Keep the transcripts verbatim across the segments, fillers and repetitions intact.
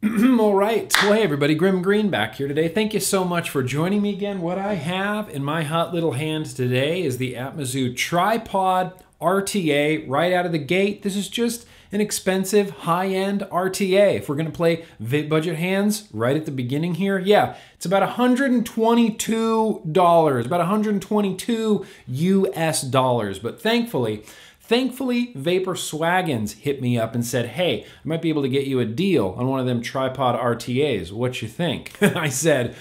All right, well, hey everybody, GrimmGreen back here today. Thank you so much for joining me again. What I have in my hot little hands today is the Atmizoo Tripod R T A right out of the gate. This is just an expensive high-end R T A. If we're gonna play budget hands right at the beginning here, yeah, it's about one hundred twenty-two dollars, about one hundred twenty-two U S dollars, but thankfully, Thankfully, VaporSwaggins hit me up and said, hey, I might be able to get you a deal on one of them tripod R T As. What you think? I said,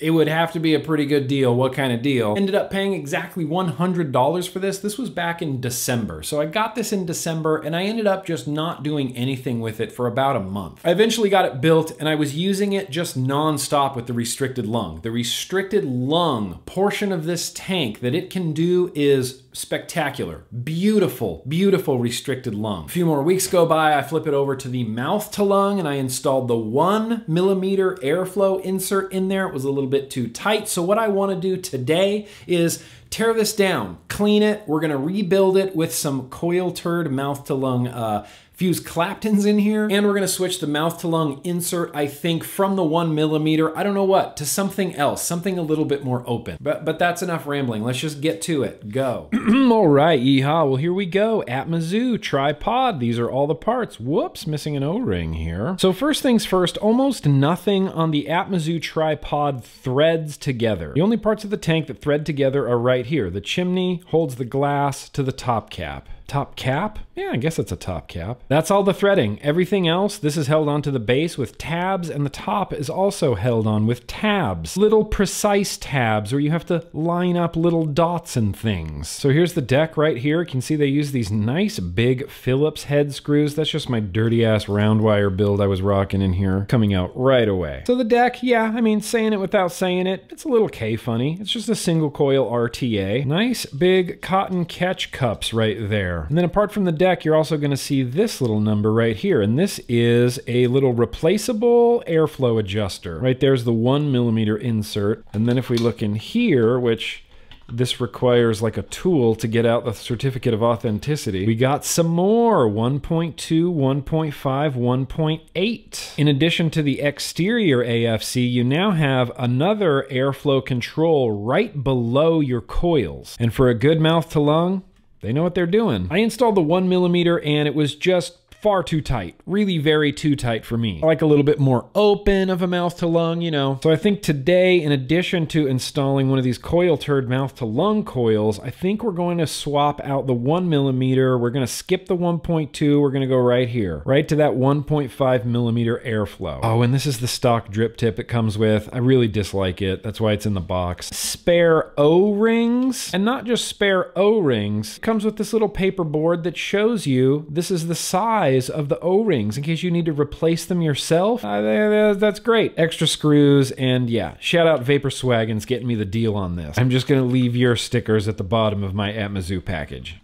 it would have to be a pretty good deal. What kind of deal? Ended up paying exactly one hundred dollars for this. This was back in December. So I got this in December and I ended up just not doing anything with it for about a month. I eventually got it built and I was using it just nonstop with the restricted lung. The restricted lung portion of this tank that it can do is spectacular, beautiful, beautiful restricted lung. A few more weeks go by, I flip it over to the mouth to lung and I installed the one millimeter airflow insert in there. It was a little bit too tight. So what I want to do today is tear this down, clean it. We're going to rebuild it with some coil turd mouth to lung uh, fused claptons in here. And we're going to switch the mouth to lung insert, I think, from the one millimeter, I don't know what, to something else, something a little bit more open. But but that's enough rambling. Let's just get to it. Go. All right. Yeehaw. Well, here we go. Atmizoo tripod. These are all the parts. Whoops. Missing an O-ring here. So first things first, almost nothing on the Atmizoo tripod threads together. The only parts of the tank that thread together are right here. The chimney holds the glass to the top cap. Top cap? Yeah, I guess it's a top cap. That's all the threading. Everything else, this is held onto the base with tabs, and the top is also held on with tabs. Little precise tabs where you have to line up little dots and things. So here's the deck right here. You can see they use these nice big Phillips head screws. That's just my dirty ass round wire build I was rocking in here, coming out right away. So the deck, yeah, I mean, saying it without saying it, it's a little K-Funny. It's just a single coil R T A. Nice big cotton catch cups right there. And then apart from the deck, you're also going to see this little number right here. And this is a little replaceable airflow adjuster. Right there's the one millimeter insert. And then if we look in here, which this requires like a tool to get out the certificate of authenticity, we got some more one point two, one point five, one point eight. In addition to the exterior A F C, you now have another airflow control right below your coils. And for a good mouth to lung, they know what they're doing. I installed the one millimeter and it was just far too tight, really very too tight for me. I like a little bit more open of a mouth to lung, you know. So I think today, in addition to installing one of these coil turd mouth to lung coils, I think we're going to swap out the one millimeter. We're going to skip the one point two. We're going to go right here, right to that one point five millimeter airflow. Oh, and this is the stock drip tip it comes with. I really dislike it. That's why it's in the box. Spare O-rings, and not just spare O-rings. It comes with this little paper board that shows you this is the size of the O-rings in case you need to replace them yourself. Uh, that's great. Extra screws, and yeah, shout out VaporSwaggins getting me the deal on this. I'm just gonna leave your stickers at the bottom of my Atmizoo package.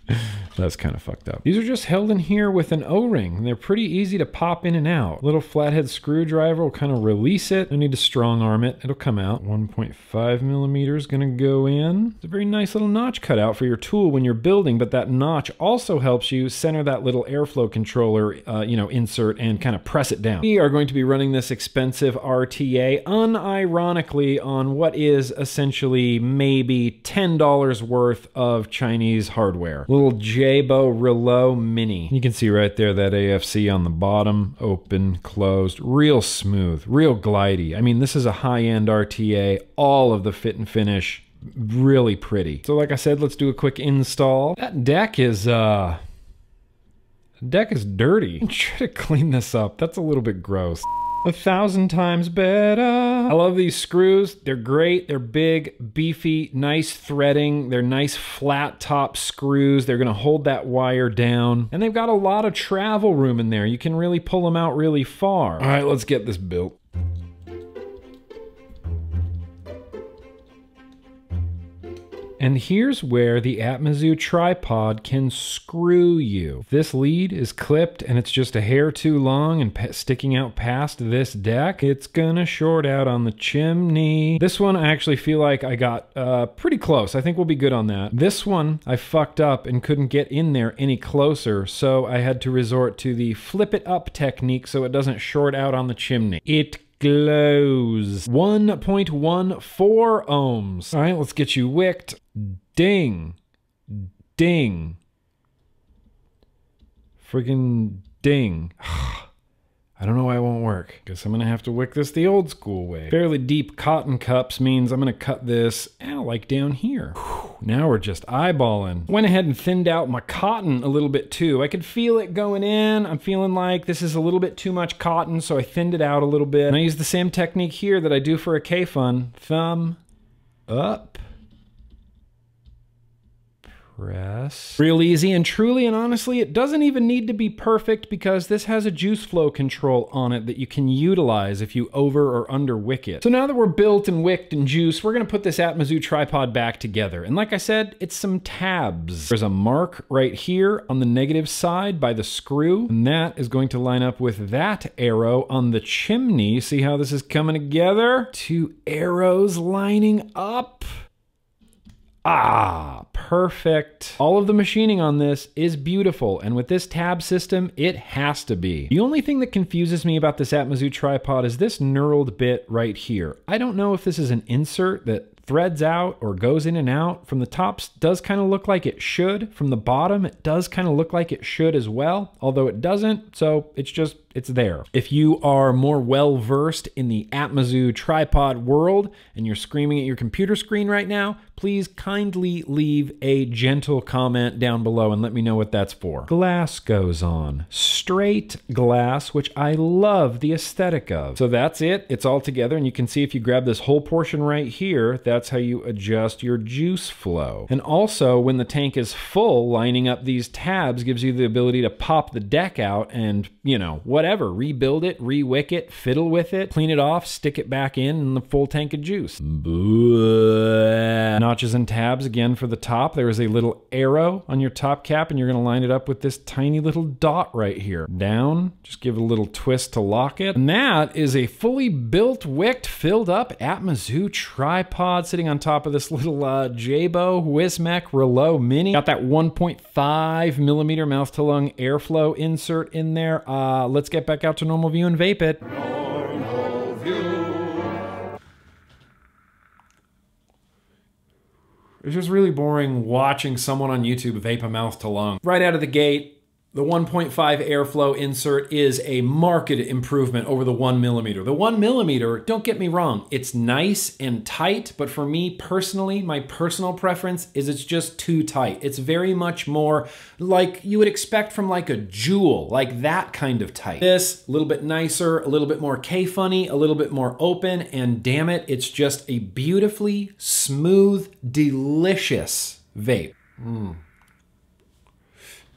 That's kind of fucked up. These are just held in here with an O-ring, and they're pretty easy to pop in and out. Little flathead screwdriver will kind of release it. No need to strong arm it. It'll come out. one point five millimeters gonna go in. It's a very nice little notch cut out for your tool when you're building, but that notch also helps you center that little airflow controller Uh, you know, insert and kind of press it down. We are going to be running this expensive R T A unironically on what is essentially maybe ten dollars worth of Chinese hardware. Little Jaybo Reuleaux Mini. You can see right there that A F C on the bottom, open, closed, real smooth, real glidey. I mean, this is a high-end R T A, all of the fit and finish, really pretty. So like I said, let's do a quick install. That deck is, uh, deck is dirty. I'm trying to clean this up. That's a little bit gross. A thousand times better. I love these screws. They're great. They're big, beefy, nice threading. They're nice flat top screws. They're gonna hold that wire down. And they've got a lot of travel room in there. You can really pull them out really far. All right, let's get this built. And here's where the Atmizoo tripod can screw you. This lead is clipped and it's just a hair too long and sticking out past this deck. It's gonna short out on the chimney. This one I actually feel like I got uh, pretty close. I think we'll be good on that. This one I fucked up and couldn't get in there any closer, so I had to resort to the flip it up technique so it doesn't short out on the chimney. It glows. one point one four ohms. All right, let's get you wicked. Ding. Ding. Friggin' ding. I don't know why it won't work. Guess I'm gonna have to wick this the old school way. Fairly deep cotton cups means I'm gonna cut this, ow, like down here. Whew, now we're just eyeballing. Went ahead and thinned out my cotton a little bit too. I could feel it going in. I'm feeling like this is a little bit too much cotton, so I thinned it out a little bit. And I use the same technique here that I do for a K-Fun. Thumb up. Press. Real easy, and truly and honestly, it doesn't even need to be perfect because this has a juice flow control on it that you can utilize if you over or under wick it. So now that we're built and wicked and juiced, we're gonna put this Atmizoo tripod back together. And like I said, it's some tabs. There's a mark right here on the negative side by the screw, and that is going to line up with that arrow on the chimney. See how this is coming together? Two arrows lining up. Ah, perfect. All of the machining on this is beautiful, and with this tab system, it has to be. The only thing that confuses me about this Atmizoo tripod is this knurled bit right here. I don't know if this is an insert that threads out or goes in and out. From the top does kind of look like it should. From the bottom, it does kind of look like it should as well, although it doesn't, so it's just, it's there. If you are more well-versed in the Atmizoo tripod world and you're screaming at your computer screen right now, please kindly leave a gentle comment down below and let me know what that's for. Glass goes on. Straight glass, which I love the aesthetic of. So that's it. It's all together, and you can see if you grab this whole portion right here, that that's how you adjust your juice flow. And also, when the tank is full, lining up these tabs gives you the ability to pop the deck out and, you know, whatever, rebuild it, re-wick it, fiddle with it, clean it off, stick it back in, and the full tank of juice. Blah. Notches and tabs again for the top. There is a little arrow on your top cap, and you're gonna line it up with this tiny little dot right here. Down, just give it a little twist to lock it. And that is a fully built, wicked, filled up Atmizoo tripod sitting on top of this little uh, Jaybo Wismec Reuleaux Mini. Got that one point five millimeter mouth-to-lung airflow insert in there. Uh, let's get back out to normal view and vape it. Normal view. It's just really boring watching someone on YouTube vape a mouth-to-lung. Right out of the gate, the one point five airflow insert is a marked improvement over the one millimeter. The one millimeter, don't get me wrong, it's nice and tight, but for me personally, my personal preference is it's just too tight. It's very much more like you would expect from like a Juul, like that kind of tight. This, a little bit nicer, a little bit more K-Funny, a little bit more open, and damn it, it's just a beautifully smooth, delicious vape. Mm.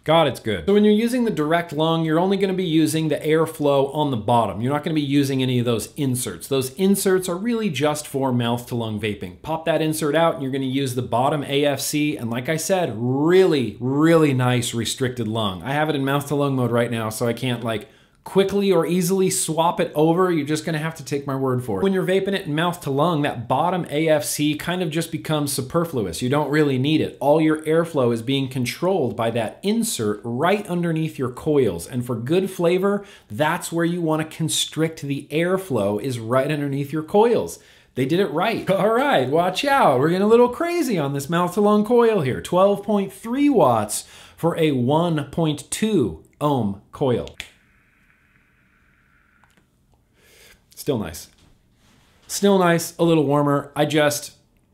God, it's good. So when you're using the direct lung, you're only gonna be using the airflow on the bottom. You're not gonna be using any of those inserts. Those inserts are really just for mouth to lung vaping. Pop that insert out and you're gonna use the bottom A F C. And like I said, really, really nice restricted lung. I have it in mouth to lung mode right now, so I can't like quickly or easily swap it over. You're just gonna have to take my word for it. When you're vaping it mouth to lung, that bottom A F C kind of just becomes superfluous. You don't really need it. All your airflow is being controlled by that insert right underneath your coils. And for good flavor, that's where you wanna constrict the airflow, is right underneath your coils. They did it right. All right, watch out. We're getting a little crazy on this mouth to lung coil here. twelve point three watts for a one point two ohm coil. Still nice. Still nice, a little warmer. I just,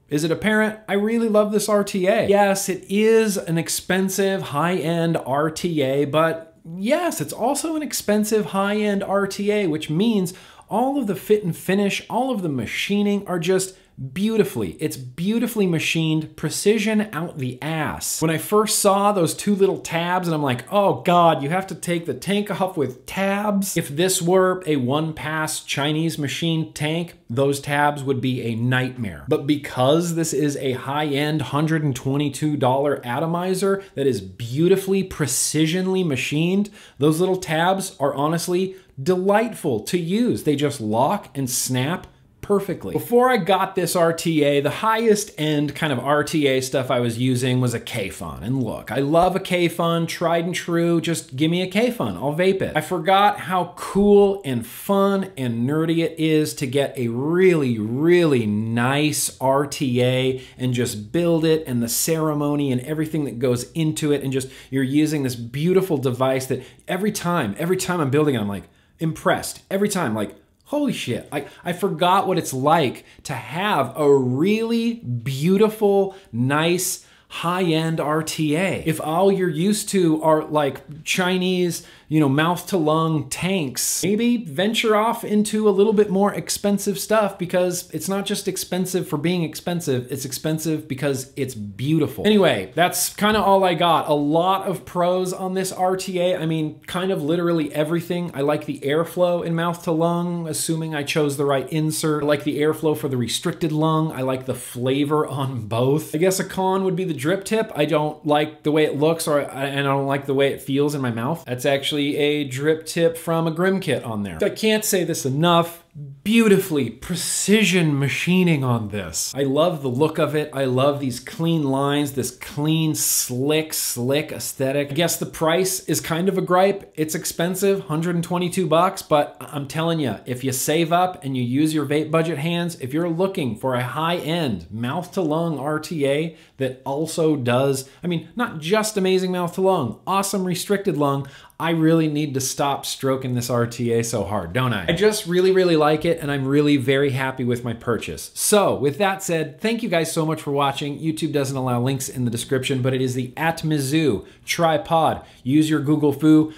is it apparent? I really love this R T A. Yes, it is an expensive high-end R T A, but yes, it's also an expensive high-end R T A, which means all of the fit and finish, all of the machining are just beautifully. It's beautifully machined, precision out the ass. When I first saw those two little tabs and I'm like, oh God, you have to take the tank off with tabs. If this were a one-pass Chinese machine tank, those tabs would be a nightmare. But because this is a high-end one hundred twenty-two dollar atomizer that is beautifully, precisionally machined, those little tabs are honestly delightful to use. They just lock and snap perfectly. Before I got this R T A, the highest end kind of R T A stuff I was using was a K-Fun. And look, I love a K-Fun, tried and true, just give me a K-Fun, I'll vape it. I forgot how cool and fun and nerdy it is to get a really, really nice R T A and just build it and the ceremony and everything that goes into it. And just, you're using this beautiful device that every time, every time I'm building it, I'm like impressed. Every time, like, holy shit, I, I forgot what it's like to have a really beautiful, nice, high-end R T A. If all you're used to are like Chinese, you know, mouth-to-lung tanks, maybe venture off into a little bit more expensive stuff, because it's not just expensive for being expensive, it's expensive because it's beautiful. Anyway, that's kind of all I got. A lot of pros on this R T A. I mean, kind of literally everything. I like the airflow in mouth-to-lung, assuming I chose the right insert. I like the airflow for the restricted lung. I like the flavor on both. I guess a con would be the drip tip. I don't like the way it looks, or I, and I don't like the way it feels in my mouth. That's actually a drip tip from a Grimm kit on there. I can't say this enough. Beautifully precision machining on this. I love the look of it. I love these clean lines, this clean, slick, slick aesthetic. I guess the price is kind of a gripe. It's expensive, one hundred twenty-two bucks, but I'm telling you, if you save up and you use your vape budget hands, if you're looking for a high-end mouth-to-lung R T A that also does, I mean, not just amazing mouth-to-lung, awesome restricted lung, I really need to stop stroking this R T A so hard, don't I? I just really, really like it, and I'm really very happy with my purchase. So with that said, thank you guys so much for watching. YouTube doesn't allow links in the description, but it is the Atmizoo Tripod. Use your Google Foo.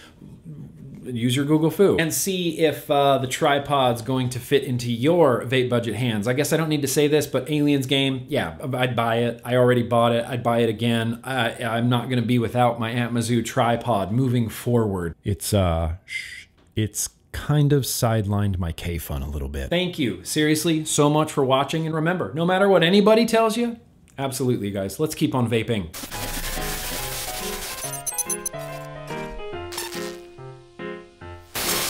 Use your Google Foo and see if uh, the tripod's going to fit into your vape budget hands. I guess I don't need to say this, but Aliens Game, yeah, I'd buy it. I already bought it. I'd buy it again. I, I'm not going to be without my Atmizoo tripod moving forward. It's, uh, it's kind of sidelined my K-Fun a little bit. Thank you, seriously, so much for watching. And remember, no matter what anybody tells you, absolutely, guys, let's keep on vaping.